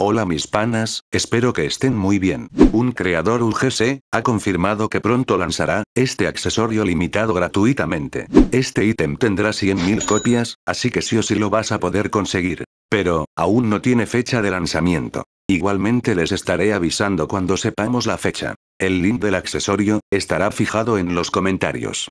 Hola mis panas, espero que estén muy bien. Un creador UGC ha confirmado que pronto lanzará este accesorio limitado gratuitamente. Este ítem tendrá 100.000 copias, así que sí o sí lo vas a poder conseguir. Pero, aún no tiene fecha de lanzamiento. Igualmente les estaré avisando cuando sepamos la fecha. El link del accesorio estará fijado en los comentarios.